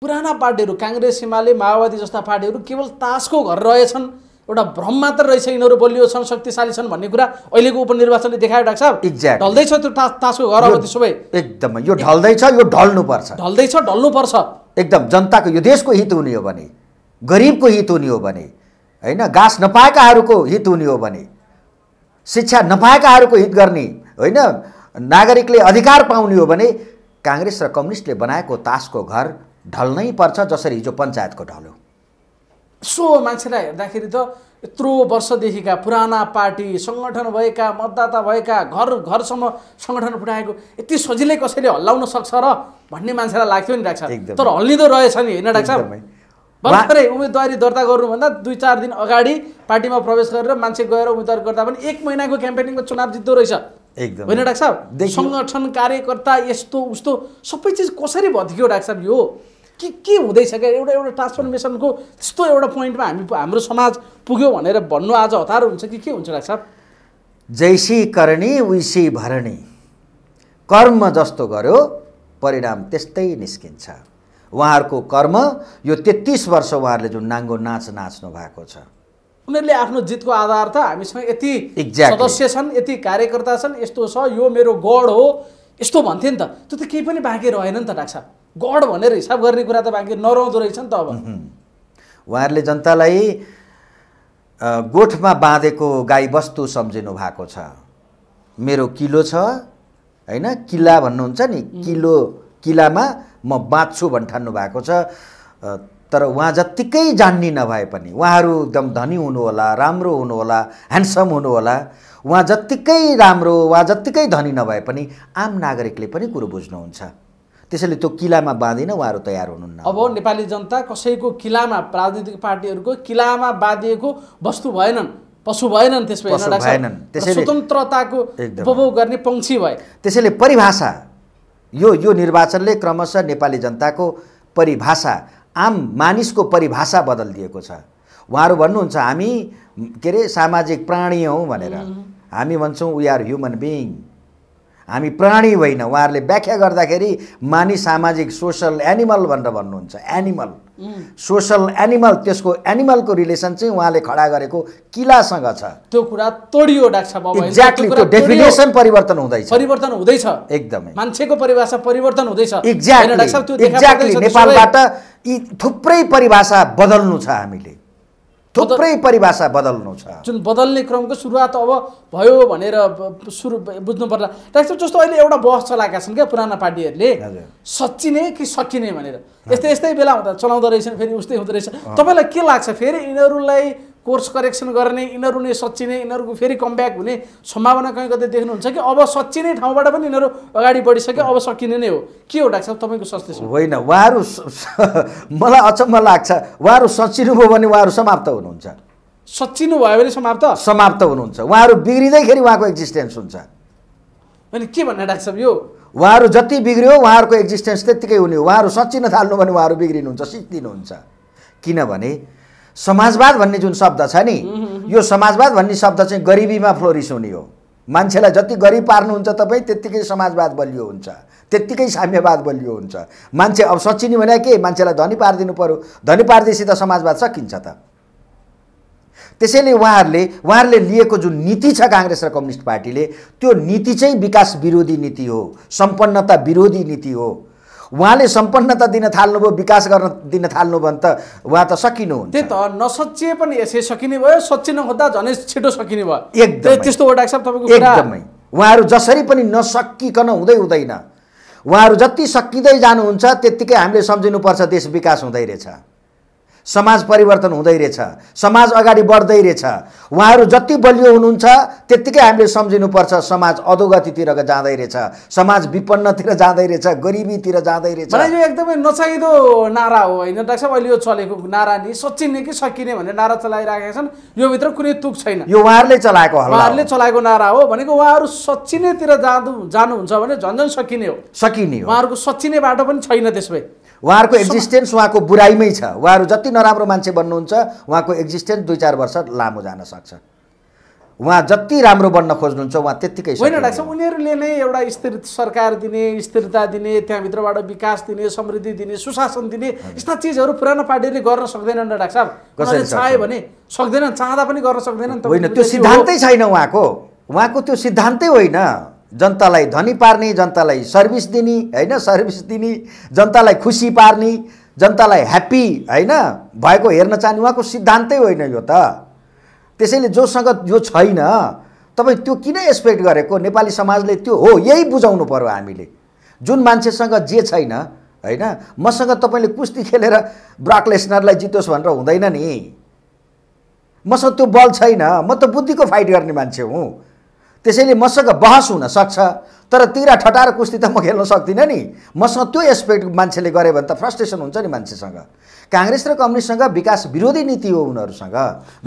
पुराना पार्टीहरु कांग्रेस हिमालय माओवादी जस्ता पार्टीहरु केवल तासको घर रहेछन् एउटा भ्रम मात्र रहेछ। यिनीहरु बलियो छन् शक्तिशाली छन् भन्ने कुरा अहिलेको उपनिर्वाचनले देखायो डाक्टर साहब। एक्ज्याक्ट ढल्दै छ त्यो तासको घर। अब त्यो सबै एकदम यो ढल्दै छ, यो ढल्नुपर्छ एकदम। जनताको यो देशको हित हुने हो भने, गरिबको हित हुने हो भने, हैन गास नपाएकाहरुको हित हुने हो भने, शिक्षा नपाएकाहरुको हित गर्ने, हैन नागरिकले अधिकार पाउने हो भने कांग्रेस र कम्युनिस्टले बनाएको तासको घर ढल्नै पर्छ। जसरी हिजो पंचायतको ढल्यो। सो मान्छेलाई हेर्दाखेरि त यत्रो वर्षदेखिका पुराना पार्टी संगठन भएका, मतदाता भएका, घर घरसम्म संगठन पुर्याएको यति सजिलै कसैले हल्लाउन सक्छ र भन्ने मान्छेलाई लाग्थ्यो नि डाक्टर साहब। तर हल्लिँदो रहेछ नि, हैन डाक्टर साहब? भर्खरै उम्मेदवारी दर्ता गर्नुभन्दा 2-4 दिन अगाडि पार्टीमा प्रवेश गरेर मान्छे गएर उम्मेदवार गर्दा पनि 1 महिनाको क्याम्पेनिङमा चुनाव जित्दो रहेछ। एकदम हैन डाक्टर साहब? संगठन, कार्यकर्ता, यस्तो उस्तो सबै चीज कसरी भत्कियो डाक्टर साहब? यो के हुँदैछ क्या? एउटा ट्रान्सफर्मेसनको त्यस्तो एउटा पोइन्टमा हाम्रो समाज पुग्यो भनेर भन्नु आज हतार हुन्छ कि के हुन्छ डाक्टर साहब? जैसी करणी उसी भरणी। कर्म जस्तो गर्यो परिणाम त्यस्तै निस्किन्छ। उहाँहरूको कर्म यो 33 वर्ष उहाँहरूले जुन नाङ्गो नाच नाच्नु भएको छ, उनीहरूले आफ्नो जितको आधार त हामीसँग यति सदस्य छन्, यति कार्यकर्ता छन्, यस्तो छ, यो मेरो गढ हो यस्तो भन्थे नि त। त्यो त केही पनि बाँकी रहेन नि त डाक्टर साहब। गढ भनेर हिसाब गर्ने कुरा त बाँकी नरहँदो रहेछ नि त। अब उहाँहरूले जनतालाई गोठमा बाँधेको गाई वस्तु सम्झिनु भएको छ। मेरो किलो छ, हैन किला भन्नुहुन्छ नि, किलो किलामा म बाँच्छु भन्ठान्नु भएको छ। तर उहाँ जत्तिकै जान्नी नभए पनि उहाँहरू एकदम धनी हुनुहोला, राम्रो हुनुहोला, ह्यान्डसम हुनुहोला। उहाँ जत्तिकै राम्रो, उहाँ जत्तिकै धनी नभए पनि आम नागरिकले पनि कुरो बुझ्नुहुन्छ। त्यसैले त्यो किलामा बाँधिन उहाँहरू तयार हुनुहुन्न। अब नेपाली जनता कसैको किलामा, राजनीतिक पार्टीहरूको किलामा बाँधिएको वस्तु भएनन्, पशु भएनन्। त्यसैले स्वतन्त्रताको उपभोग गर्ने पंक्षी भए। त्यसैले परिभाषा यो निर्वाचनले क्रमशः नेपाली जनताको परिभाषा, आम मानिसको परिभाषा बदलिदिएको छ। उहाँहरू भन्नुहुन्छ हामी के अरे सामाजिक प्राणी हौँ भनेर। हामी भन्छौँ वी आर ह्युमन बिइङ, हामी प्राणी होइन। उहाँहरूले व्याख्या गर्दाखेरि मानिस सामाजिक सोशल एनिमल भनेर भन्नुहुन्छ। एनिमल सोशल एनिमल, त्यसको एनिमलको रिलेसन चाहिँ उहाँले खडा गरेको किलासँग छ। त्यो कुरा तोडियो डाक्टर साहब। एक्ज्याक्टली त्यो डेफिनेसन परिवर्तन हुँदैछ, परिवर्तन हुँदैछ एकदमै। मान्छेको परिभाषा परिवर्तन हुँदैछ। एक्ज्याक्टली डाक्टर साहब, त्यो एक्ज्याक्टली नेपालबाट यी थुप्रै परिभाषा बदल्नु छ, हामीले थुप्रै परिभाषा बदल्नु छ। जुन बदल्ने क्रमको सुरुवात अब भयो भनेर सुरु बुझ्नु पर्ला डाक्टर साहब। जस्तो अहिले एउटा बहस चलाएका छन् क्या पुराना पार्टीहरूले, सच्चिने कि सकिने भनेर। यस्तै यस्तै बेला हुँदा चलाउँदो रहेछन्, फेरि उस्तै हुँदो रहेछ। तपाईँलाई के लाग्छ फेरि यिनीहरूलाई कोर्स करेक्सन गर्ने, यिनीहरू नै सच्चिने, यिनीहरूको फेरि कमब्याक हुने सम्भावना कहीँ कतै देख्नुहुन्छ कि अब सच्चिने ठाउँबाट पनि यिनीहरू अगाडि बढिसक्यो, अब सकिने नै हो? के हो डाक्टर साहब तपाईँको सोच? होइन, उहाँहरू मलाई अचम्म लाग्छ, उहाँहरू सच्चिनुभयो भने उहाँहरू समाप्त हुनुहुन्छ। सच्चिनु भयो भने समाप्त हुनुहुन्छ। उहाँहरू बिग्रिँदैखेरि उहाँको एक्जिस्टेन्स हुन्छ। अनि के भन्ने डाक्टर साहब? यो उहाँहरू जति बिग्रियो उहाँहरूको एक्जिस्टेन्स त्यत्तिकै हुने। उहाँहरू सच्चिन थाल्नु भने उहाँहरू बिग्रिनुहुन्छ, सिक्दिनुहुन्छ। किनभने समाजवाद भन्ने जुन शब्द छ नि, यो समाजवाद भन्ने शब्द चाहिँ गरिबीमा फ्लोरिस हुने हो। मान्छेलाई जति गरिब पार्नुहुन्छ तपाईँ त्यत्तिकै समाजवाद बलियो हुन्छ, त्यत्तिकै साम्यवाद बलियो हुन्छ। मान्छे अब सचिनी भने के, मान्छेलाई धनी पारिदिनु पर्यो, धनी पारिदिएपछि त समाजवाद सकिन्छ त। त्यसैले उहाँहरूले लिएको जुन नीति छ कांग्रेस र कम्युनिस्ट पार्टीले, त्यो नीति चाहिँ विकास विरोधी नीति हो, सम्पन्नता विरोधी नीति हो। उहाँले सम्पन्नता दिन थाल्नुभयो, विकास गर्न दिन थाल्नु भने त उहाँ त सकिनुहुन्छ। त्यही त, नसच्चिए पनि यसै सकिने भयो, सच्चिन खोज्दा झनै छिटो सकिने भयो। एकदम त्यस्तो हो डाक्टर साहब तपाईँको कुरा। एकदमै उहाँहरू जसरी पनि नसकिकन हुँदैन। उहाँहरू जति सकिँदै जानुहुन्छ त्यत्तिकै हामीले सम्झिनुपर्छ देश विकास हुँदै रहेछ, समाज परिवर्तन हुँदै रहेछ, समाज अगाडि बढ्दै रहेछ। उहाँहरू जति बलियो हुनुहुन्छ त्यत्तिकै हामीले सम्झिनुपर्छ समाज अधोगतितिर जाँदै रहेछ, समाज विपन्नतिर जाँदै रहेछ, गरिबीतिर जाँदै रहेछ। यो एकदमै नचाहिँदो नारा हो, होइन डाक्टर साहब? अहिले यो चलेको नारा नि, सच्चिने कि सकिने भन्ने नारा चलाइराखेका छन्। यो भित्र कुनै तुक छैन, यो उहाँहरूले चलाएको नारा हो। भनेको उहाँहरू सच्चिनेतिर जानुहुन्छ भने झन्झन सकिने हो, सकिने हो। उहाँहरूको सच्चिने बाटो पनि छैन। त्यसमै उहाँहरूको एक्जिस्टेन्स उहाँको बुराइमै छ। उहाँहरू जति नराम्रो मान्छे बन्नुहुन्छ उहाँको एक्जिस्टेन्स 2-4 वर्ष लामो जान सक्छ। उहाँ जति राम्रो बन्न खोज्नुहुन्छ उहाँ त्यतिकै छैन डाक्टर साहब। उनीहरुले नै एउटा स्थिर सरकार दिने, स्थिरता दिने, त्यहाँ भित्रबाट विकास दिने, समृद्धि दिने, सुशासन दिने यस्ता चीजहरु पुरानो पार्टीले गर्न सक्दैनन् डाक्टर साहब। कसरी चाहे भने सक्दैनन्, चाहदा पनि गर्न सक्दैनन्। होइन, त्यो सिद्धान्तै छैन उहाँको। उहाँको त्यो सिद्धान्तै होइन। जनतालाई धनी पार्ने, जनतालाई सर्भिस दिने, हैन सर्भिस दिने, जनतालाई खुशी पार्ने, जनतालाई ह्यापी हैन भएको हेर्न चाहने उहाँको सिद्धान्तै होइन यो त। त्यसैले जोसँग जो छैन तपाई त्यो किन एक्सपेक्ट गरेको? नेपाली समाजले त्यो हो, यही बुझाउनु पर्यो हामीले। जुन मान्छेसँग जे छैन हैन, मसँग तपाईले कुस्ती खेलेर ब्राक लेसनरलाई जितोस् भनेर हुँदैन नि। मसँग त्यो बल छैन, म त बुद्धिको फाइट गर्ने मान्छे हुँ। त्यसैले मसँग बहस हुन सक्छ, तर तीरा ठटाएर कुस्ती त म खेल्न सक्दिन नि। मसँग त्यो एक्सपेक्ट मान्छेले गरे भने त फ्रस्ट्रेसन हुन्छ नि मान्छेसँग। कांग्रेस र कम्युनिस्टसँग विकास विरोधी नीति हो उनीहरुसँग,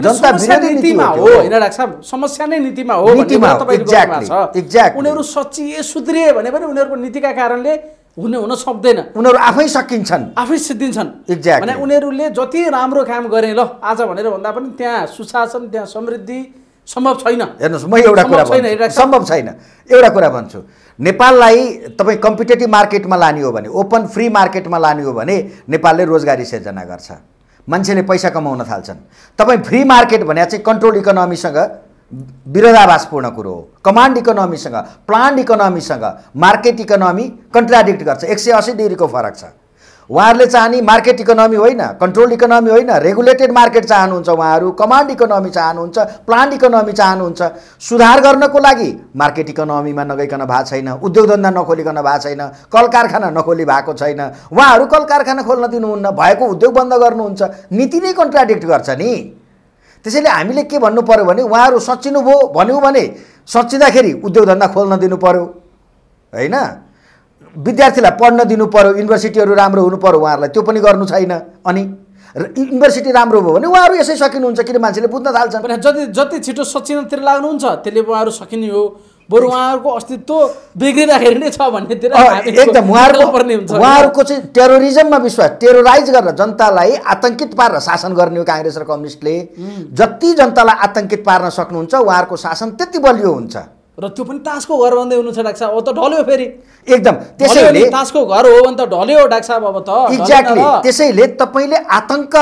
जनता विरोधी नीतिमा हो हैन डाक्टर साहब। समस्या नै नीतिमा हो भन्ने तपाईको विचारमा छ। एक्ज्याक्ट, उनीहरु सच्चिए सुध्रिए भने पनि उनीहरुको नीतिका कारणले हुन सक्दैन। उनीहरु आफै सकिन्छन्, आफै सिद्धिन्छन्। एक्ज्याक्ट, भने उनीहरुले जति राम्रो काम गरे ल आज भनेर भन्दा पनि त्यहाँ सुशासन, त्यहाँ समृद्धि सम्भव छैन। हेर्नुस्, म एउटा कुरा भन्छु, सम्भव छैन। एउटा कुरा भन्छु, नेपाललाई तपाई कम्पिटिटिभ मार्केटमा लाने हो भने, ओपन फ्री मार्केटमा लाने हो भने नेपालले रोजगारी सिर्जना गर्छ, मान्छेले पैसा कमाउन थाल्छन्। तपाई फ्री मार्केट भने चाहिँ कन्ट्रोल इकोनोमीसँग विरोधाभासपूर्ण कुरो हो। कमान्ड इकोनोमीसँग, प्लान्ड इकोनोमीसँग मार्केट इकोनोमी कन्ट्राडिक्ट गर्छ। 180 डिग्रीको फरक छ। उहाँहरुले चाहने मार्केट इकोनोमी होइन, कन्ट्रोल इकोनोमी होइन, रेगुलेटेड मार्केट चाहनुहुन्छ उहाँहरु, कमान्ड इकोनोमी चाहनुहुन्छ, प्लान्ड इकोनोमी चाहनुहुन्छ। सुधार गर्नको लागि मार्केट इकोनोमीमा नगइकन भएको छैन, उद्योग धन्दा नखोलिकन भएको छैन, कलकारखाना नखोली भएको छैन। उहाँहरु कलकारखाना खोल्न दिनुहुन्न, भएको उद्योग बन्द गर्नुहुन्छ। नीति नै कन्ट्राडिक्ट गर्छ नि। त्यसैले हामीले के भन्नु पर्यो भने उहाँहरु सच्चिनु भो भन्यो भने सच्चिदाखेरि उद्योग धन्दा खोल्न दिनु पर्यो हैन, विद्यार्थीलाई पढ्न दिनु पर्यो, युनिभर्सिटीहरु राम्रो हुनु पर्यो। उहाँहरुलाई त्यो पनि गर्नु छैन। अनि युनिभर्सिटी राम्रो भयो भने उहाँहरु यसै सकिनुहुन्छ, किन मान्छेले बुझ्न थाल्छन्। भने जति छिटो सचिनतिर लाग्नुहुन्छ त्यसले उहाँहरु सकिने हो, बरु उहाँहरुको अस्तित्व बिग्रिदाखेरि नै छ भन्ने तिर एकदम उहाँहरुको चाहिँ टेरोरिज्ममा विश्वास, टेरोराइज गर्न, जनतालाई आतंकित पार्न शासन गर्ने हो कांग्रेस र कम्युनिस्टले। जति जनतालाई आतंकित पार्न सक्नुहुन्छ उहाँहरुको शासन त्यति बलियो हुन्छ। र त्यो पनि तासको घर भन्दै हुनुहुन्छ डाक्टर साहब। अब त ढल्यो फेरि एकदम। त्यसैले तासको घर हो भने त ढल्यो डाक्टर साहब। अब त एक्ज्याक्टली, त्यसैले तपाईले आतंक,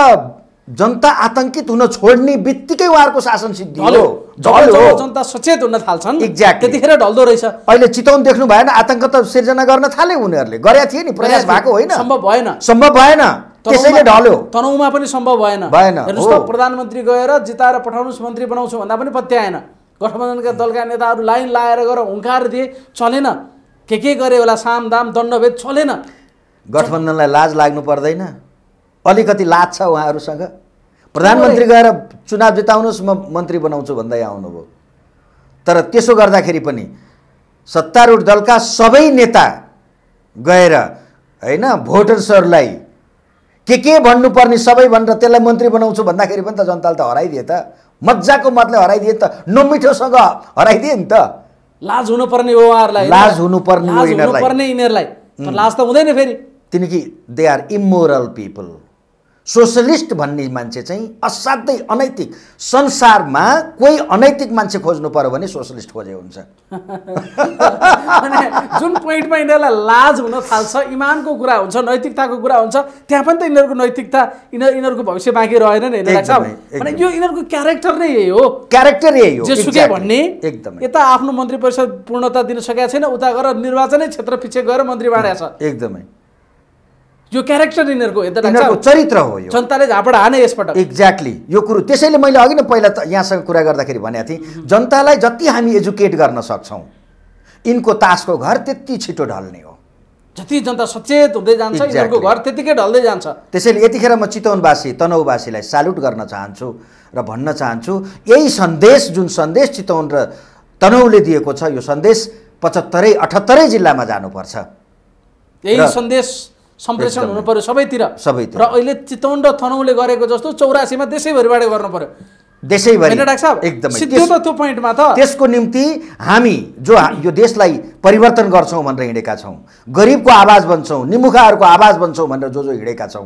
जनता आतंकित हुन छोड्ने बित्तिकै उहाँहरुको शासन सिद्धियो, ढल्यो। जनता सचेत हुन थाल्छन् एक्ज्याक्ट, त्यतिखेर ढल्दो रहेछ। अहिले चितवन देख्नु भएन, आतंक त सिर्जना गर्न थाले उनीहरुले, गरेका थिए नि, प्रयास भएको होइन, सम्भव भएन, सम्भव भएन। त्यसैले ढल्यो। तनहुमा पनि सम्भव भएन। हेर्नुस् त, प्रधानमन्त्री गएर जिताएर पठाउनुस्, मन्त्री बनाउँछु भन्दा पनि पत्याएन। गठबन्धनका दलका नेताहरू लाइन लाएर गएर हुंकार दिए, चलेन। के गरे होला, सामदाम दण्डभेद, चलेन। गठबन्धनलाई लाज लाग्नु पर्दैन, अलिकति लाज छ उहाँहरुसँग। प्रधानमन्त्री गएर चुनाव जिताउनुस्, म मन्त्री बनाउँछु भन्दै आउनुभयो। तर त्यसो गर्दाखेरि पनि सत्तारूढ दलका सबै नेता गएर हैन भोटर्सहरुलाई के भन्नुपर्ने सबै भनेर त्यसलाई मन्त्री बनाउँछु भन्दाखेरि पनि त जनताले त हराइदिए त, मज्जाको मतले हराइदिए त, नमिठोसँग हराइदिए नि त। लाज हुनुपर्ने हो उहाँहरुलाई, लाज हुनुपर्ने हो यिनीहरुलाई। तर लाज त हुँदैन फेरि, किनकि they are immoral people. Socialist भन्ने मान्छे चाहिँ असाध्यै अनैतिक। संसारमा कोही अनैतिक मान्छे खोज्नु पर्यो भने सोशलिस्ट खोजे हुन्छ। जुन पोइन्टमा यिनीहरुलाई लाज हुन थाल्छ, इमानको कुरा हुन्छ, नैतिकताको कुरा हुन्छ, त्यहाँ पनि त यिनीहरुको नैतिकता, यिनीहरुको भविष्य बाँकी रहेन नि हैन। यो यिनीहरुको क्यारेक्टर नै यही हो, क्यारेक्टर यही हो। जेसुकै भन्ने एकदम, यता आफ्नो मन्त्री परिषद पूर्णता दिन सकेको छैन, उता गएर निर्वाचनै क्षेत्र पछि गएर मन्त्री बाँडेको छ। एकदमै यो क्यारेक्टर यिनीहरुको, यिनीहरुको चरित्र हो। यो जनताले झापडा हाने यसपटक। एक्ज्याक्टली यो कुरो। त्यसैले मैले अघि नै पहिला त यहाँसँग कुरा गर्दाखेरि भनेको थिएँ, जनतालाई जति हामी एजुकेट गर्न सक्छौं यिनको तासको घर त्यति छिटो ढल्ने हो। जति जनता सचेत हुँदै जान्छ यिनको घर त्यतिकै ढल्दै जान्छ। त्यसैले यतिखेर म चितवनवासी, तनहुवासीलाई सल्युट गर्न चाहन्छु र भन्न चाहन्छु, यही सन्देश, जुन सन्देश चितवन र तनहुले दिएको छ, यो सन्देश 75-78 जिल्लामा जानुपर्छ। यही सन्देश सम्प्रेषण हुनु पर्यो सबैतिर। र अहिले चितवन र तनहुले गरेको जस्तो 84 मा देशैभरिबाट गर्नु पर्यो, देशैभरि हैन डाक्टर साहब। एकदमै सिद्धो त त्यो प्वाइन्टमा त। त्यसको निम्ति हामी जो यो देशलाई परिवर्तन गर्छौं भनेर हिँडेका छौं, गरिबको आवाज बन्छौं, निमुखाहरुको आवाज बन्छौं भनेर जो हिँडेका छौं,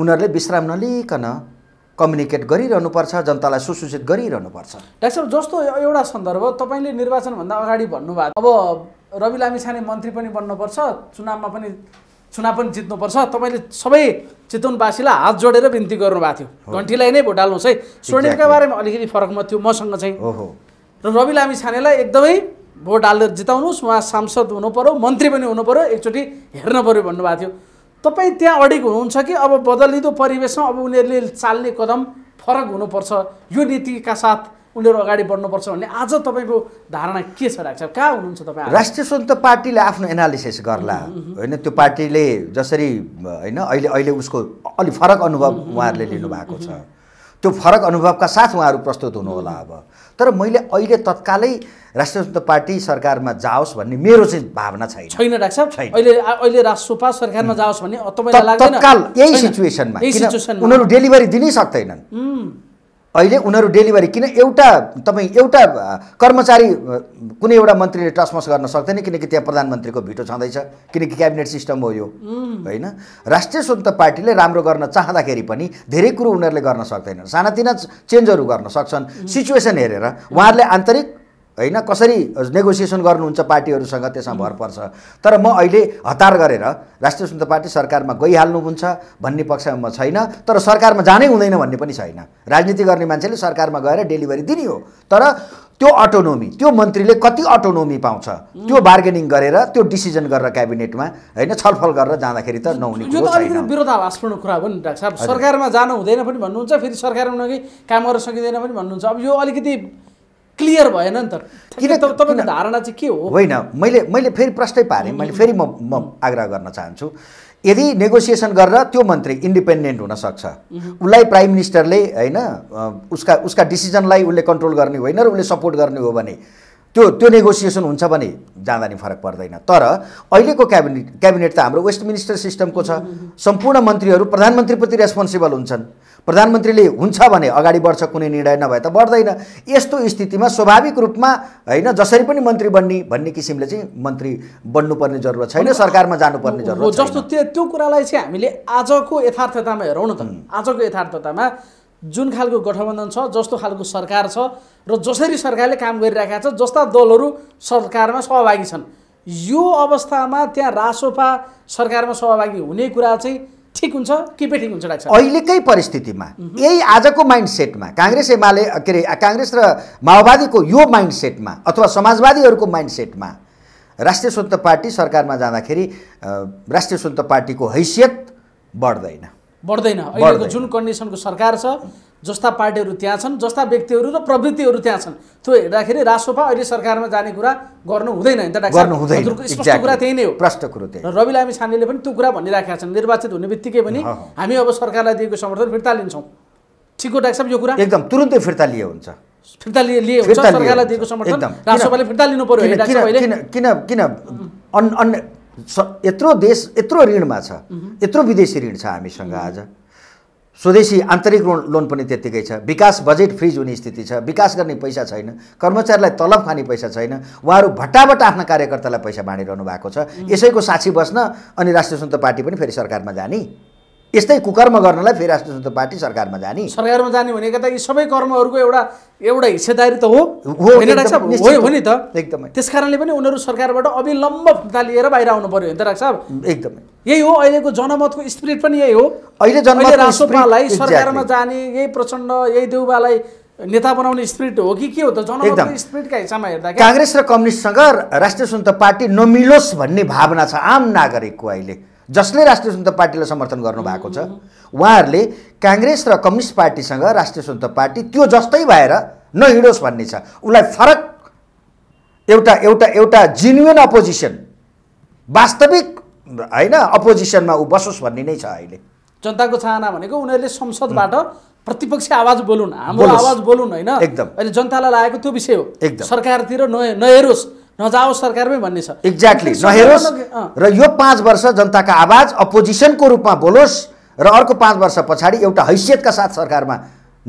उनीहरुले विश्राम नलिकन कम्युनिकेट गरिरहनुपर्छ, जनतालाई सुसूचित गरिरहनुपर्छ। डाक्टर साहब, जस्तो एउटा सन्दर्भ तपाईले निर्वाचन भन्दा अगाडि भन्नुभयो, अब रवि लामिछाने मन्त्री पनि बन्नुपर्छ, चुनाव पनि जित्नुपर्छ। तपाईले सबै चितवनवासीलाई हात जोडेर बिन्ती गर्नुभएको थियो, घण्टीलाई नै भोट हाल्नुस् है। स्वर्णिमका बारेमा अलिकति फरकमा थियो मसँग चाहिँ, र रवि लामिछानेलाई एकदमै भोट हालेर जिताउनुस्, उहाँ सांसद हुनुपर्यो, मन्त्री पनि हुनुपर्यो, एकचोटि हेर्न पर्यो भन्नुभएको थियो। तपाई त्यहाँ अडिग हुनुहुन्छ कि अब बदलिदो परिवेशमा अब उनीहरूले चाल्ने कदम फरक हुनुपर्छ, यो नीतिका साथ उनीहरू अगाडि बढ्नुपर्छ भन्ने आज तपाईको धारणा के छ डाक्टर साहब? कहाँ हुनुहुन्छ तपाईँ? राष्ट्रिय स्वतन्त्र पार्टीले आफ्नो एनालिसिस गर्ला हैन, त्यो पार्टीले जसरी हैन अहिले उसको अलि फरक अनुभव उहाँहरूले लिनु भएको छ, त्यो फरक अनुभवका साथ उहाँहरू प्रस्तुत हुनुहोला। अब तर मैले अहिले तत्कालै राष्ट्रिय स्वतन्त्र पार्टी सरकारमा जाओस् भन्ने मेरो चाहिँ भावना छैन डाक्टर साहब। अहिले रासोपा सरकारमा जाओस् भन्ने तपाईलाई लाग्दैन? तत्काल यही सिचुएसनमा उनीहरू डेलिभरी दिनै सक्दैनन्। अहिले उनीहरू डेलिभरी किन, एउटा कर्मचारी कुनै एउटा मन्त्रीले ट्रान्सफर गर्न सक्दैन, किनकि त्यहाँ प्रधानमन्त्रीको भिटो छँदैछ, किनकि क्याबिनेट सिस्टम हो यो हैन। राष्ट्रिय स्वतन्त्र पार्टीले राम्रो गर्न चाहँदाखेरि पनि धेरै कुरो उनीहरूले गर्न सक्दैनन्, सानातिना चेन्जहरू गर्न सक्छन् सिचुएसन हेरेर। उहाँहरूले आन्तरिक हैन कसरी नेगोसिएसन गर्नुहुन्छ पार्टीहरूसँग त्यसमा भर पर्छ। तर म अहिले हतार गरेर राष्ट्रिय स्वतन्त्र पार्टी सरकारमा गइहाल्नु हुन्छ भन्ने पक्षमा म छैन, तर सरकारमा जानै हुँदैन भन्ने पनि छैन। राजनीति गर्ने मान्छेले सरकारमा गएर डेलिभरी दिने हो, तर त्यो अटोनोमी, त्यो मन्त्रीले कति अटोनोमी पाउँछ त्यो बार्गेनिङ गरेर, त्यो डिसिजन गरेर क्याबिनेटमा हैन छलफल गरेर जाँदाखेरि त नहुने कुरा हो। यो त विरोधाभासपूर्ण कुरा हो नि डाक्टर साहब, सरकारमा जानु हुँदैन पनि भन्नुहुन्छ, फेरि सरकारमा नगई काम गर्न सकिदैन पनि भन्नुहुन्छ। अब यो अलिकति क्लियर भएन नि त, किन तपाईको धारणा चाहिँ के हो? होइन, मैले फेरि प्रश्नै पारेँ, मैले फेरि म आग्रह गर्न चाहन्छु, यदि नेगोसिएसन गरेर त्यो मन्त्री इन्डिपेन्डेन्ट हुन सक्छ, उसलाई प्राइम मिनिस्टरले हैन उसका डिसिजनलाई उसले कन्ट्रोल गर्ने होइन र उसले सपोर्ट गर्ने हो भने त्यो नेगोसिएसन हुन्छ भने जाँदा नि फरक पर्दैन। तर अहिलेको क्याबिनेट त हाम्रो वेस्टमिनिस्टर सिस्टमको छ, सम्पूर्ण मन्त्रीहरू प्रधानमन्त्रीप्रति रेस्पोन्सिबल हुन्छन्, प्रधानमन्त्रीले हुन्छ भने अगाडि बढ्छ, कुनै निर्णय नभए त बढ्दैन। यस्तो स्थितिमा स्वाभाविक रूपमा हैन जसरी पनि मन्त्री बन्ने भन्ने किसिमले चाहिँ मन्त्री बन्नुपर्ने जरुरत छैन, सरकारमा जानुपर्ने जरुरत छ। जस्तो त्यो कुरालाई चाहिँ हामीले आजको यथार्थतामा हेरौँ न त, आजको यथार्थतामा जुन खालको गठबन्धन छ, जस्तो खालको सरकार छ र जसरी सरकारले काम गरिरहेका छ, जस्ता दलहरू सरकारमा सहभागी छन्, यो अवस्थामा त्यहाँ रासोपा सरकारमा सहभागी हुने कुरा चाहिँ ठिक हुन्छ कि बेठिक हुन्छ डाक्टर? अहिलेकै परिस्थितिमा यही आजको माइन्ड सेटमा काङ्ग्रेस एमाले के अरे काङ्ग्रेस र माओवादीको यो माइन्ड सेटमा अथवा समाजवादीहरूको माइन्ड सेटमा राष्ट्रिय स्वतन्त्र पार्टी सरकारमा जाँदाखेरि राष्ट्रिय स्वतन्त्र पार्टीको हैसियत बढ्दैन। अहिलेको जुन कन्डिसनको सरकार छ, जस्ता पार्टीहरू त्यहाँ छन्, जस्ता व्यक्तिहरू र प्रवृत्तिहरू त्यहाँ छन्, त्यो हेर्दाखेरि रासोपा अहिले सरकारमा जाने कुरा गर्नु हुँदैन नि त डाक्टर? स्पष्ट कुरा त्यही नै हो, प्रष्ट कुरो त्यही। रवि लामिछानेले पनि त्यो कुरा भनिराखेका छन्, निर्वाचित हुने बित्तिकै पनि हामी अब सरकारलाई दिएको समर्थन फिर्ता लिन्छौँ। ठिक हो डाक्टर साहब, यो कुरा एकदम तुरुन्तै फिर्ता लिएर हुन्छ सरकारलाई दिएको समर्थन रासोपाले फिर्ता लिनु पर्यो किन? यत्रो देश यत्रो ऋणमा छ, यत्रो विदेशी ऋण छ हामीसँग, आज स्वदेशी आन्तरिक लोन पनि त्यत्तिकै छ, विकास बजेट फ्रिज हुने स्थिति छ, विकास गर्ने पैसा छैन, कर्मचारीलाई तलब खाने पैसा छैन, उहाँहरू भट्टाबाट आफ्ना कार्यकर्तालाई पैसा बाँडिरहनु भएको छ। यसैको साक्षी बस्न अनि राष्ट्रिय स्वतन्त्र पार्टी पनि फेरि सरकारमा जाने, यस्तै कुकर्म गर्नलाई फेरि राष्ट्रिय स्वतन्त्र पार्टी सरकारमा जाने भनेको त यी सबै कर्महरूको एउटा हिस्सेदारी त हो नि त एकदमै। त्यसकारणले पनि उनीहरू सरकारबाट अविलम्ब फिर्ता लिएर बाहिर आउनु पर्यो नि त डाक्टर साहब? एकदमै यही हो अहिलेको जनमतको स्पिरिट पनि यही हो। अहिले जनमतले रासोपालाई सरकारमा जाने, यही प्रचण्ड यही देउबालाई नेता बनाउने स्पिरिट हो कि के हो त? जनमतको स्पिरिटका हिसाबमा हेर्दा काङ्ग्रेस र कम्युनिस्टसँग राष्ट्रिय स्वतन्त्र पार्टी नमिलोस् भन्ने भावना छ आम नागरिकको। अहिले जसले राष्ट्रिय स्वतन्त्र पार्टीलाई समर्थन गर्नुभएको छ उहाँहरूले काङ्ग्रेस र कम्युनिस्ट पार्टीसँग राष्ट्रिय स्वतन्त्र पार्टी त्यो जस्तै भएर नहिडोस् भन्ने छ। उसलाई फरक एउटा एउटा एउटा जेन्युइन अपोजिसन, वास्तविक हैन अपोजिसनमा ऊ बसोस् भन्ने नै छ अहिले। जनताको चाहना भनेको उनीहरूले संसदबाट प्रतिपक्षी आवाज बोलुन्, हाम्रो आवाज बोलुन् हैन, अहिले जनतालाई लागेको त्यो विषय हो। सरकारतिर नहेरोस्, नजाओस् सरकारमै भन्ने छ। एक्ज्याक्टली नहेरोस् र यो 5 वर्ष जनताका आवाज अपोजिसनको रूपमा बोलोस् र अर्को 5 वर्ष पछाडि एउटा हैसियतका साथ सरकारमा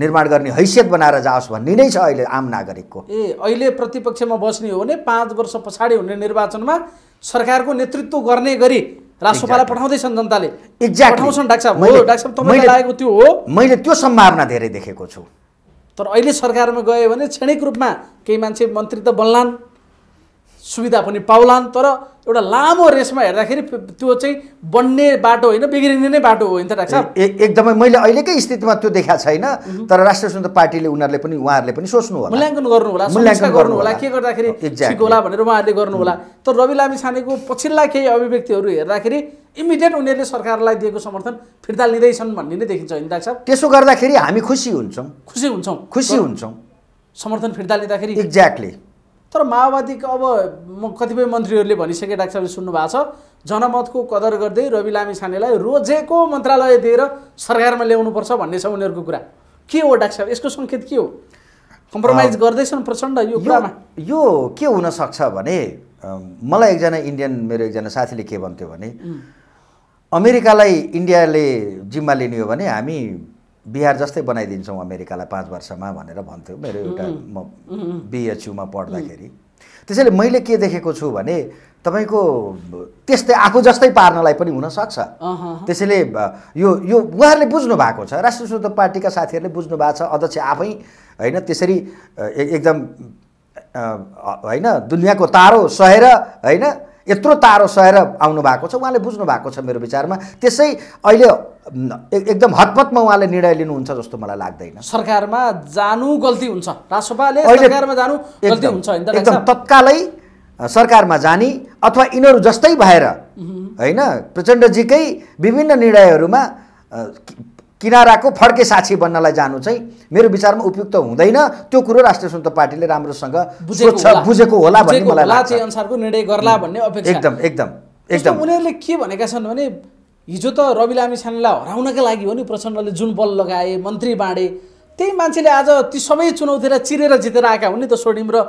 निर्माण गर्ने हैसियत बनाएर जाओस् भन्ने नै छ अहिले आम नागरिकको। अहिले प्रतिपक्षमा बस्ने हो भने 5 वर्ष पछाडि हुने निर्वाचनमा सरकारको नेतृत्व गर्ने गरी राष्ट्रपालाई पठाउँदैछन् जनताले एक्ज्याक्ट पठाउँछन् डाक्टर साहब हो डाक्टर साहब तपाईलाई लागेको त्यो हो मैले त्यो सम्भावना धेरै देखेको छु तर अहिले सरकारमा गयो भने क्षणिक रूपमा केही मान्छे मन्त्री त बन्लान् सुविधा पनि पाउलान् तर एउटा लामो रेसमा हेर्दाखेरि त्यो चाहिँ बन्ने बाटो होइन बिग्रिने नै बाटो हो नि त डाक्टर साहब एकदमै मैले अहिलेकै स्थितिमा त्यो देखा छैन तर राष्ट्रिय स्वतन्त्र पार्टीले उहाँहरूले पनि सोच्नु होला मूल्याङ्कन गर्नु होला मूल्याङ्कन गर्नु होला के गर्दाखेरि ठिक होला भनेर उहाँहरूले गर्नु होला तर रवि लामिछानेको पछिल्ला केही अभिव्यक्तिहरू हेर्दाखेरि इमिडिएट उनीहरूले सरकारलाई दिएको समर्थन फिर्ता लिँदैछन् भन्ने नै देखिन्छ नि डाक्टर साहब त्यसो गर्दाखेरि हामी खुसी हुन्छौं समर्थन फिर्ता लिँदाखेरि एक्ज्याक्टली तर माओवादी को अब कतिपय मन्त्रीहरूले भनिसके डाक्टर साहबले सुन्नु भएको छ जनमतको कदर गर्दै रवि लामिछानेलाई रोजेको मन्त्रालय दिएर सरकारमा ल्याउनुपर्छ भन्ने छ उनीहरुको कुरा के हो डाक्टर साहब यसको संकेत के हो कम्प्रोमाइज गर्दैछन् प्रचण्ड यो कुरामा यो के हुन सक्छ भने मलाई एकजना इन्डियन मेरो एकजना साथीले के भन्थ्यो भने अमेरिकालाई इन्डियाले जिम्मा लिने हो भने हामी बिहार जस्तै बनाइदिन्छौं अमेरिकालाई 5 वर्षमा भनेर भन्थ्यो मेरो एउटा म बीएचयुमा पढ्दाखेरि त्यसैले मैले के देखेको छु भने तपाईको त्यस्तै आफू जस्तै पार्नलाई पनि हुन सक्छ त्यसैले यो उहाँहरूले बुझ्नु भएको छ राष्ट्रिय स्वतन्त्र पार्टीका साथीहरूले बुझ्नु भएको छ अध्यक्ष आफै हैन त्यसरी एकदम हैन दुनियाको तारो सहेर हैन यत्रो तारो सहेर आउनु भएको छ उहाँले बुझ्नु भएको छ मेरो विचारमा त्यसै अहिले एकदम हतपतमा उहाँले निर्णय लिनुहुन्छ जस्तो मलाई लाग्दैन सरकारमा जानु गल्ती हुन्छ राष्ट्रपाले सरकारमा जानु गल्ती हुन्छ एकदम तत्कालै सरकारमा जाने अथवा इनहरु जस्तै भएर हैन प्रचण्डजीकै विभिन्न निर्णयहरुमा किनाराको फड्के साक्षी बन्नलाई जानु चाहिँ मेरो विचारमा उपयुक्त हुँदैन त्यो कुरा राष्ट्रिय स्वतन्त्र पार्टीले राम्रोसँग बुझेको होला भन्ने मलाई लाग्छ त्यो अनुसारको निर्णय गर्ला भन्ने अपेक्षा एकदम उनीहरुले के भनेका छन् भने हिजो त रवि लामिछानेलाई हराउनका लागि हो नि प्रचण्डले जुन बल लगाए मन्त्री बाँडे त्यही मान्छेले आज ती सबै चुनौतीलाई चिरेर जितेर आएका हुन् नि त सोडिम र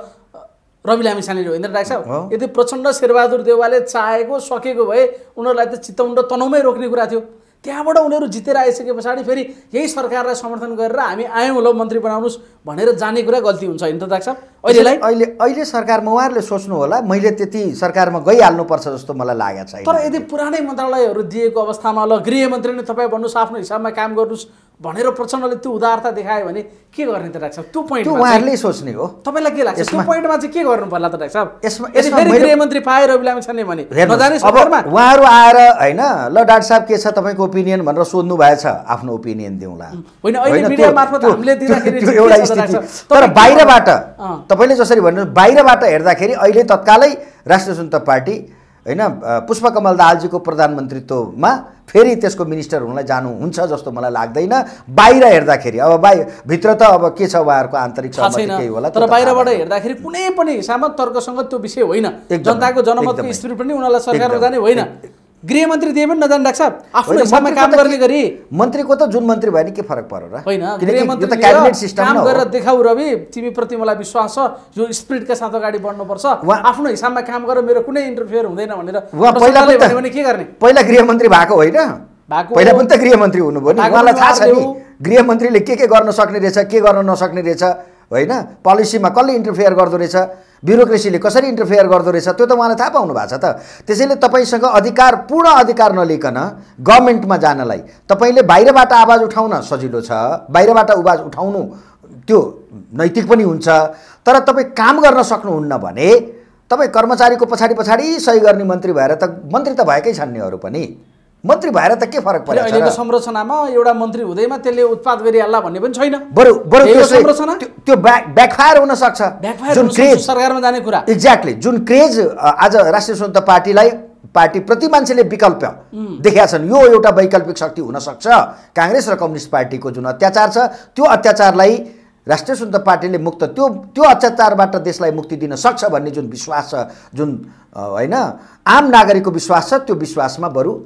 रवि लामिछानेले होइन डाक्टर साहब यदि प्रचण्ड शेरबहादुर देउवाले चाहेको सकेको भए उनीहरुलाई त चितौन र तनौमै रोक्ने कुरा थियो त्यहाँबाट उनीहरु जितेर आइसके पछाडी फेरि यही सरकारलाई समर्थन गरेर हामी आयौँ ल मन्त्री बनाउनुस् भनेर जाने कुरा गल्ती हुन्छ हैन त डाक्टर साहब अहिले सरकारमा उहाँहरुले सोच्नु होला मैले त्यति सरकारमा गइहाल्नु पर्छ जस्तो मलाई लागेको छैन तर यदि पुरानै मन्त्रालयहरु दिएको अवस्थामा ल गृहमन्त्री नै तपाईं भन्नुस् आफ्नो हिसाबमा काम गर्नुस् भनेर प्रचण्डले त्यो उदारता देखायो भने के गर्ने त डाक्टर साहब त्यो प्वाइन्टमा उहाँहरुले सोच्ने हो तपाईलाई के लाग्छ त्यो प्वाइन्टमा चाहिँ के गर्नु पर्ला त डाक्टर साहब यसमा फेरि गृहमन्त्री पाए रवि लामिछाने भने नजाने सरकारमा उहाँहरु आएर हैन ल डाक्टर साहब के छ तपाईको ओपिनियन भनेर सोध्नु भएछ आफ्नो ओपिनियन दिउँला हैन अहिले मिडिया मार्फत हामीले दिदाखेरि त्यो एउटा स्थिति तर बाहिरबाट तपाईले जसरी भन्नु बाहिरबाट हेर्दाखेरि अहिले तत्कालै राष्ट्रिय स्वतन्त्र पार्टी हैन पुष्पकमल दाहालजीको प्रधानमन्त्रीत्वमा फेरि त्यसको मिनिस्टर हुनलाई जानु हुन्छ जस्तो मलाई लाग्दैन बाहिर हेर्दाखेरि अब भित्र त अब के छ उहाँहरुको आन्तरिक सहमति केही होला तर बाहिरबाट हेर्दाखेरि कुनै पनि हिसाबमा तर्कसँग त्यो विषय होइन जनताको जनमतको स्थिति पनि उनीहरुलाई सरकारमा जाने होइन गृहमन्त्री दिए पनि नजान डाक्टर साहब आफ्नो हिसाबमा काम गर्ने गरी मन्त्रीको त जुन मन्त्री भयो नि के फरक पर्यो र हैन गृहमन्त्री त क्याबिनेट सिस्टम हो काम गरेर देखाउ रवि तिमी प्रति मलाई विश्वास छ यो स्पिरिटका साथ अगाडि बढ्नु पर्छ आफ्नो हिसाबमा काम गर मेरो कुनै इन्टरफेयर हुँदैन भनेर पहिला भने के गर्ने पहिला गृहमन्त्री भएको होइन पहिला पनि त गृहमन्त्री हुनुभयो नि मलाई थाहा छ नि गृहमन्त्रीले के गर्न सक्ने रहेछ के गर्न नसक्ने रहेछ हैन पोलिसीमा कसले इन्टरफेयर गर्दो रहेछ ब्युरोक्रेसीले कसरी इन्टरफेयर गर्दो रहेछ त्यो त उहाँले थाहा पाउनु भएको छ त त्यसैले तपाईसँग अधिकार पूर्ण अधिकार नलिकन गभर्नमेन्टमा जानलाई तपाईले बाहिरबाट आवाज उठाउन सजिलो छ बाहिरबाट आवाज उठाउनु त्यो नैतिक पनि हुन्छ तर तपाई काम गर्न सक्नुहुन्न भने तपाई कर्मचारीको पछाडी सही गर्ने मन्त्री भएर त मन्त्री त भएकै छन् नि अरु पनि मन्त्री भएर त के फरक पर्छ अहिलेको संरचनामा एउटा मन्त्री हुँदैमा त्यसले उत्पाद गरिहाल्ला भन्ने पनि छैन बरु त्यो संरचना त्यो ब्याकफायर हुन सक्छ जुन क्रेज सरकारमा जाने कुरा एक्ज्याक्टली जुन क्रेज आज राष्ट्रिय स्वतन्त्र पार्टी प्रति मान्छेले विकल्प देखेका छन् यो एउटा वैकल्पिक शक्ति हुन सक्छ कांग्रेस र कम्युनिस्ट पार्टीको जुन अत्याचार छ त्यो अत्याचारलाई राष्ट्रिय स्वतन्त्र पार्टीले मुक्त त्यो अत्याचारबाट देशलाई मुक्ति दिन सक्छ भन्ने जुन विश्वास छ जुन हैन आम नागरिकको विश्वास छ त्यो विश्वासमा बरु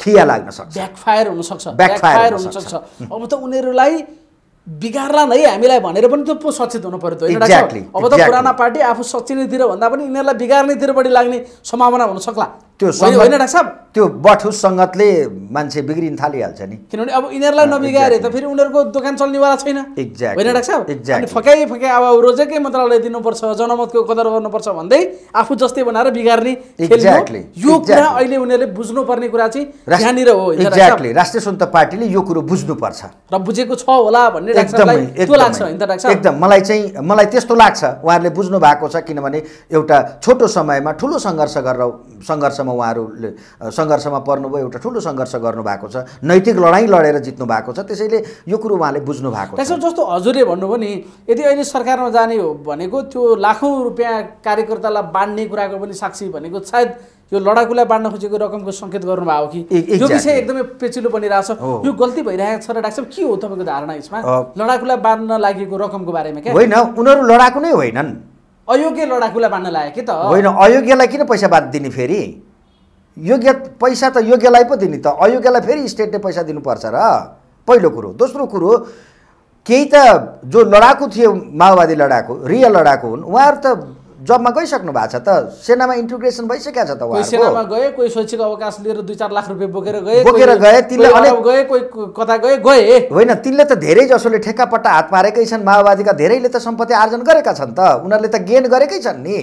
खिया लाग्न सक्छ ब्याकफायर हुन सक्छ अब त उनीहरुलाई बिगार्ला नै हामीलाई भनेर पनि त पो सचेत हुनु पर्यो हैन डाक्टर अब त पुराना पार्टी आफू सचिनेतिर भन्दा पनि यिनीहरुलाई बिगार्नेतिर बढी लाग्ने सम्भावना हुन सक्ला त्यो होइन डाक्टर साहब त्यो बठु संगतले मान्छे बिग्रिन थालिहाल्छ नि, किनभने अब इनीहरुलाई नबिगारे त फेरि उनीहरुको दोकान चल्नेवाला छैन। एक्ज्याक्ट होइन डाक्टर साहब, फकाइ फकाइ अब रोजकै मन्त्रालय दिनुपर्छ, जनमतको कदर गर्नुपर्छ भन्दै आफू जस्तै बनाएर बिगार्ने। एक्ज्याक्टली यो कुरा अहिले उनीहरुले बुझ्नु पर्ने कुरा चाहिँ यहाँनिर हो। एक्ज्याक्टली राष्ट्रिय स्वतन्त्र पार्टीले यो कुरो बुझ्नुपर्छ र बुझेको छ होला भन्ने डाक्टर साहबलाई त्यो लाग्छ हैन त डाक्टर साहब? एकदम मलाई त्यस्तो लाग्छ उहाँहरुले बुझ्नु भएको छ, किनभने एउटा छोटो समयमा ठूलो संघर्ष गरेर संघर्षमा पर्नुभयो, एउटा ठूलो संघर्ष गर्नु भएको छ, नैतिक लडाईँ लडेर जित्नु भएको छ, त्यसैले यो कुरो उहाँले बुझ्नु भएको छ। जस्तो हजुरले भन्नुभयो नि, यदि अहिले सरकारमा जाने हो भनेको त्यो लाखौं रुपियाँ कार्यकर्तालाई बाँड्ने कुराको पनि साक्षी भनेको सायद यो लडाकुलाई बाँड्न खोजेको रकमको संकेत गर्नुभयो कि? यो विषय एकदमै पेचिलो बनिरहेछ, यो गल्ती भइरहेको छ र डाक्टर साहब के हो तपाईँको धारणा यसमा लडाकुलाई बाँड्न लागेको रकमको बारेमा? क्या होइन, उनीहरू लडाकु नै होइनन्, अयोग्य लडाकुलाई बाँड्न लाग्यो कि त होइन। अयोग्यलाई किन पैसा बाँधिदिने? फेरि योग्य पैसा त योग्यलाई पो दिने त, अयोग्यलाई फेरि स्टेटले पैसा दिनुपर्छ र, पहिलो कुरो। दोस्रो कुरो, केही त जो लडाकु थिए माओवादी लडाकु, रियल लडाकु हुन्, उहाँहरू त जबमा गइसक्नु भएको छ त, सेनामा इन्टिग्रेसन भइसकेको छ त, उहाँहरू सेनामा गए, कोही शैक्षिक अवकाश लिएर 2-4 लाख रुपियाँ बोकेर गए, तिनले अनेक गए, कोही कता गए होइन, तिनले त धेरै जसोले ठेक्कापट्टा हात मारेकै छन्, माओवादीका धेरैले त सम्पत्ति आर्जन गरेका छन् त, उनीहरूले त गेन गरेकै छन् नि।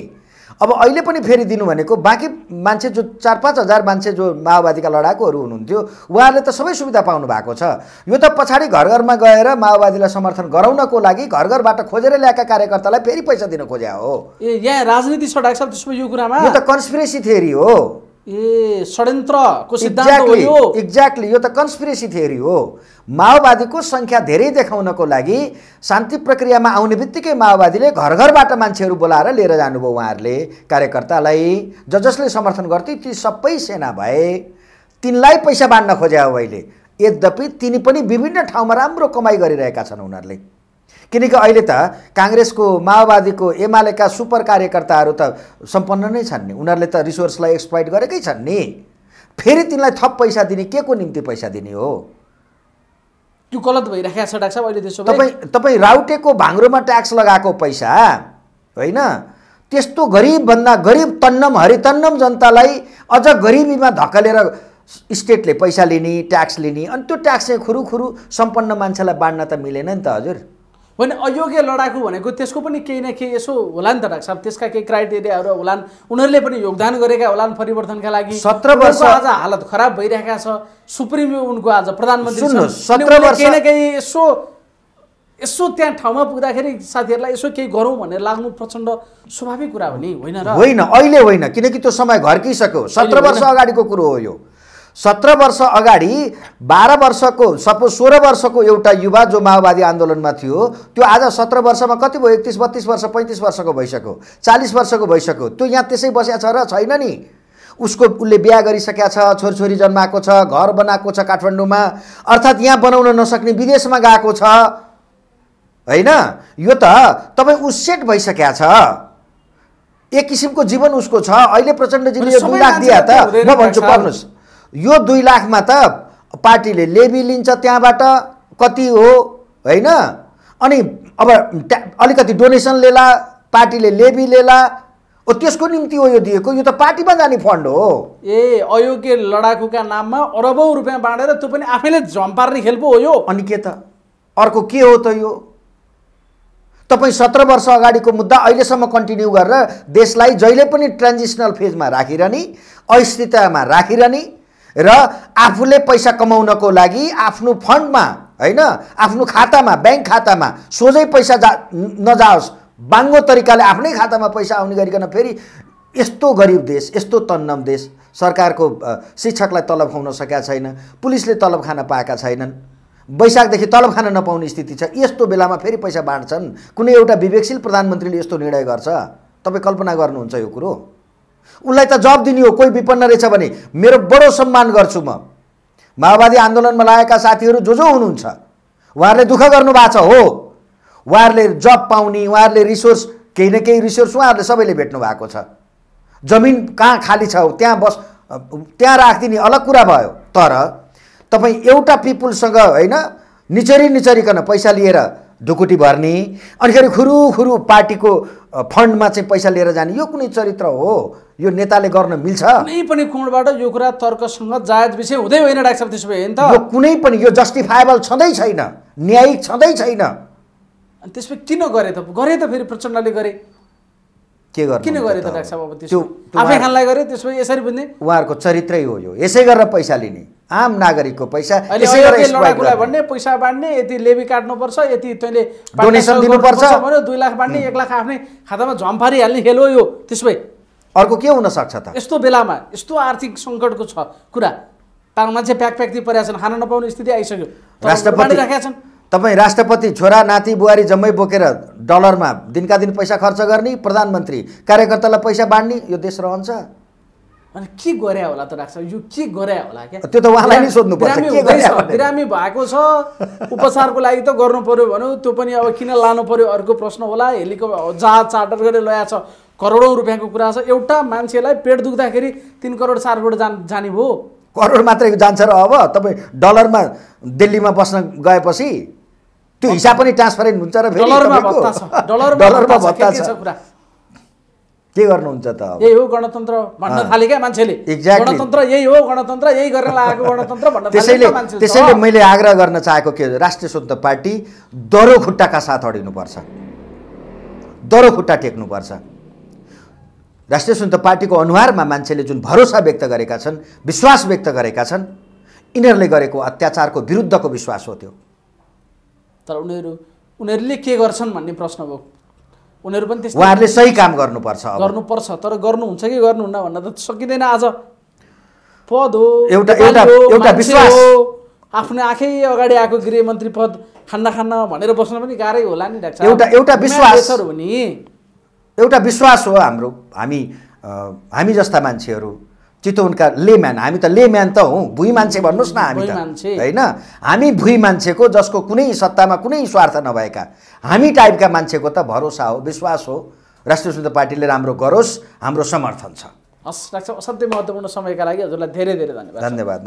अब अहिले पनि फेरि दिनु भनेको बाँकी मान्छे जो 4-5 हजार मान्छे जो माओवादीका लडाकुहरू हुनुहुन्थ्यो उहाँहरूले त सबै सुविधा पाउनु भएको छ। यो त पछाडि घर घरमा गएर माओवादीलाई समर्थन गराउनको लागि घर घरबाट खोजेर ल्याएका कार्यकर्तालाई फेरि पैसा दिन खोज्या हो। ए यहाँ राजनीति छ डाक्टर साहब त्यसमा, यो कुरामा यो त कन्स्पिरेसी थ्योरी हो। ए षड्यन्त्रको सिद्धान्त हो यो। एक्ज्याक्टली यो त कन्स्पिरेसी थ्योरी हो। माओवादीको संख्या धेरै देखाउनको लागि शान्ति प्रक्रियामा आउने बित्तिकै माओवादीले घर घरबाट मान्छेहरू बोलाएर लिएर जानुभयो उहाँहरूले कार्यकर्तालाई, जसले समर्थन गर्थे ती सबै सेना भए, तिनलाई पैसा बाँड्न खोज्या हो अहिले। यद्यपि तिनी पनि विभिन्न ठाउँमा राम्रो कमाई गरिरहेका छन् उनीहरूले, किनकि अहिले त काङ्ग्रेसको माओवादीको एमालेका सुपर कार्यकर्ताहरू त सम्पन्न नै छन् नि, उनीहरूले त रिसोर्सलाई एक्सप्लोइट गरेकै छन् नि, फेरि तिनलाई थप पैसा दिने के को निम्ति पैसा दिने हो? त्यो गलत भइरहेको छ डाक्टर साहब अहिले। त्यसो भए तपाईँ राउटेको भाङ्रोमा ट्याक्स लगाएको पैसा होइन, त्यस्तो गरिबभन्दा गरिब तन्नम हरितन्नम जनतालाई अझ गरिबीमा धकेलेर स्टेटले पैसा लिने, ट्याक्स लिने, अनि त्यो ट्याक्स चाहिँ खुरुखुरु सम्पन्न मान्छेलाई बाँड्न त मिलेन नि त हजुर। होइन अयोग्य लडाकु भनेको त्यसको पनि केही न केही यसो होला नि त डाक्टर साहब, त्यसका केही क्राइटेरियाहरू होलान्, उनीहरूले पनि योगदान गरेका होलान् परिवर्तनका लागि। 17 वर्ष आज हालत खराब भइरहेका छ, सुप्रिमो उनको आज प्रधानमन्त्री छन्, 17 वर्ष केही न केही यसो त्यहाँ ठाउँमा पुग्दाखेरि साथीहरूलाई यसो केही गरौँ भनेर लाग्नु प्रचण्ड स्वाभाविक कुरा हो नि, होइन र? होइन अहिले होइन, किनकि त्यो समय घर्किसक्यो, 17 वर्ष अगाडिको कुरो हो यो। 17 वर्ष अगाडि 12 वर्षको सपोज 16 वर्षको एउटा युवा जो माओवादी आन्दोलनमा थियो त्यो आज 17 वर्षमा कति भयो? 31-32 वर्ष 35 वर्षको भइसक्यो, 40 वर्षको भइसक्यो। त्यो यहाँ त्यसै बसेको छ र छैन नि, उसले बिहा गरिसकेका छ, छोरीछोरी जन्माएको छ, घर बनाएको छ काठमाडौँमा, अर्थात् यहाँ बनाउन नसक्ने विदेशमा गएको छ होइन। यो त तपाईँ उससेट भइसकेको छ, एक किसिमको जीवन उसको छ। अहिले प्रचण्डजीले यो 2 लाख दिए त म भन्छु पढ्नुहोस्, यो 2 लाखमा त पार्टीले लेबी लिन्छ त्यहाँबाट कति हो होइन, अनि अब अलिकति डोनेसन लेला, पार्टीले लेबी लेला, त्यसको निम्ति हो यो दिएको, यो त पार्टीमा जाने फन्ड हो। ए अयोग्य लडाकुका नाममा अरबौं रुपियाँ बाँडेर त्यो पनि आफैले झम्पार्ने खेल पो हो यो। अनि के त अर्को के हो त यो? तपाईँ 17 वर्ष अगाडिको मुद्दा अहिलेसम्म कन्टिन्यू गरेर देशलाई जहिले पनि ट्रान्जिसनल फेजमा राखिरहने, अस्थिरतामा राखिरहने र आफूले पैसा कमाउनको लागि आफ्नो फन्डमा होइन आफ्नो खातामा, ब्याङ्क खातामा सोझै पैसा नजाओस्, बाङ्गो तरिकाले आफ्नै खातामा पैसा आउने गरिकन फेरि यस्तो गरिब देश, यस्तो तन्नम देश, सरकारको शिक्षकलाई तलब खुवाउन सकेका छैन, पुलिसले तलब खान पाएका छैनन्, वैशाखदेखि तलब खान नपाउने स्थिति छ, यस्तो बेलामा फेरि पैसा बाँड्छन्। कुनै एउटा विवेकशील प्रधानमन्त्रीले यस्तो निर्णय गर्छ? तपाईँ कल्पना गर्नुहुन्छ यो कुरो? उसलाई त जवाब दिने हो, कोही विपन्न रहेछ भने मेरो बडो सम्मान गर्छु म, माओवादी आन्दोलनमा लागेका साथीहरू जो जो हुनुहुन्छ उहाँहरूले दुःख गर्नु भएको छ हो, उहाँहरूले जब पाउने, उहाँहरूले रिसोर्स केही न केही रिसोर्स उहाँहरूले सबैले भेट्नु भएको छ, जमिन कहाँ खाली छ त्यहाँ बस त्यहाँ राखिदिने अलग कुरा भयो, तर तपाईँ एउटा पिपुलसँग होइन निचरी निचरीकन पैसा लिएर ढुकुटी भर्ने अनिखेरि खुरुखुरु पार्टीको फन्डमा चाहिँ पैसा लिएर जाने यो कुनै चरित्र हो? यो नेताले गर्न मिल्छ? कुनै पनि कोणबाट यो कुरा तर्कसँग जायज विषय हुँदै होइन डाक्टर साहब। त्यसो भए हैन त यो कुनै पनि यो जस्टिफाएबल छँदै छैन, न्यायिक छँदै छैन। अनि त्यसपछि किन गरे त? गरे त फेरि प्रचण्डले गरे। के गर्नु? किन गरे त डाक्टर साहब? अब त्यसो आफै खानलाई गरे। त्यसपछि यसरी भन्ने उहाँहरुको चरित्रै हो यो, यसै गरेर पैसा लिने, आम नागरिकको पैसा भन्ने, पैसा बाँड्ने, यति लेबी काट्नुपर्छ, यति तैँले डोनेसन दिनुपर्छ भन्यो, 2 लाख बाँड्ने, 1 लाख आफ्नै खातामा झम्फारी हाल्ने खेल हो यो। त्यसै अर्को के हुन सक्छ त? यस्तो बेलामा यस्तो आर्थिक संकटको छ कुरा, तार मान्छे प्याकप्याक्ती परेका छन्, खान नपाउने स्थिति आइसक्यो। तपाईँ राष्ट्रपति छोरा नाति बुहारी जम्मै बोकेर डलरमा दिनका दिन पैसा खर्च गर्ने, प्रधानमन्त्री कार्यकर्तालाई पैसा बाँड्ने, यो देश रहन्छ? अनि के गरे होला त डाक्टर साहब? यो के गरे होला? क्या त्यो त उहाँलाई नै सोध्नु पर्छ, के गरे होला? बिरामी भएको छ, उपचारको लागि त गर्नु पर्यो भन्यो, त्यो पनि अब किन लानु पर्यो अर्को प्रश्न होला। हेलिकप्टर जहाज चार्टर गरेर ल्याएको छ, करोडौं रुपैयाँको कुरा छ। एउटा मान्छेलाई पेट दुख्दाखेरि 3 करोड 4 करोड जाने भयो, करोड मात्रै जान्छ र अब तपाई डलरमा दिल्लीमा बस्न गएपछि त्यो हिसाब पनि ट्रान्सफरेन्ट हुन्छ र फेरि डलरमा भत्ता छ। के गर्नुहुन्छ त? यही हो गणतन्त्र भन्न थाले क्या मान्छेले, गणतन्त्र यही हो, गणतन्त्र यही गरेर लागेको गणतन्त्र भन्न थाले। त्यसैले मैले आग्रह गर्न चाहेको के हो, राष्ट्रिय स्वतन्त्र पार्टी दरो खुट्टाका साथ अडिनुपर्छ, दरो खुट्टा टेक्नुपर्छ। राष्ट्रिय स्वतन्त्र पार्टीको अनुहारमा मान्छेले जुन भरोसा व्यक्त गरेका छन्, विश्वास व्यक्त गरेका छन्, इनीहरूले गरेको अत्याचारको विरुद्धको विश्वास हो त्यो। तर उनीहरूले के गर्छन् भन्ने प्रश्न हो। उनीहरु पनि त्यस्तै, उहाँहरुले सही काम गर्नुपर्छ, गर्नुपर्छ, तर गर्नुहुन्छ कि गर्नुहुन्न भन्न त सकिदैन। आज पद हो, एउटा एउटा एउटा विश्वास हो, आफ्नो आँखै अगाडि आएको गृहमन्त्री पद खान्न भनेर बस्न पनि गाह्रै होला नि डाक्टर साहब। एउटा विश्वास हो नि, एउटा विश्वास हो हाम्रो। हामी जस्ता मान्छेहरु, चितवनका लेम्यान, हामी त लेम्यान त हौं, भुई मान्छे भन्नुस् न, हामी त हैन, हामी भुई मान्छेको जसको कुनै सत्तामा कुनै स्वार्थ नभएका हामी टाइपका मान्छेको त भरोसा हो, विश्वास हो। राष्ट्रिय स्वतन्त्र पार्टीले राम्रो गरोस्, हाम्रो समर्थन छ। हस् डाक्टर साहब, असाध्यै महत्त्वपूर्ण समयका लागि हजुरलाई धेरै धेरै धन्यवाद।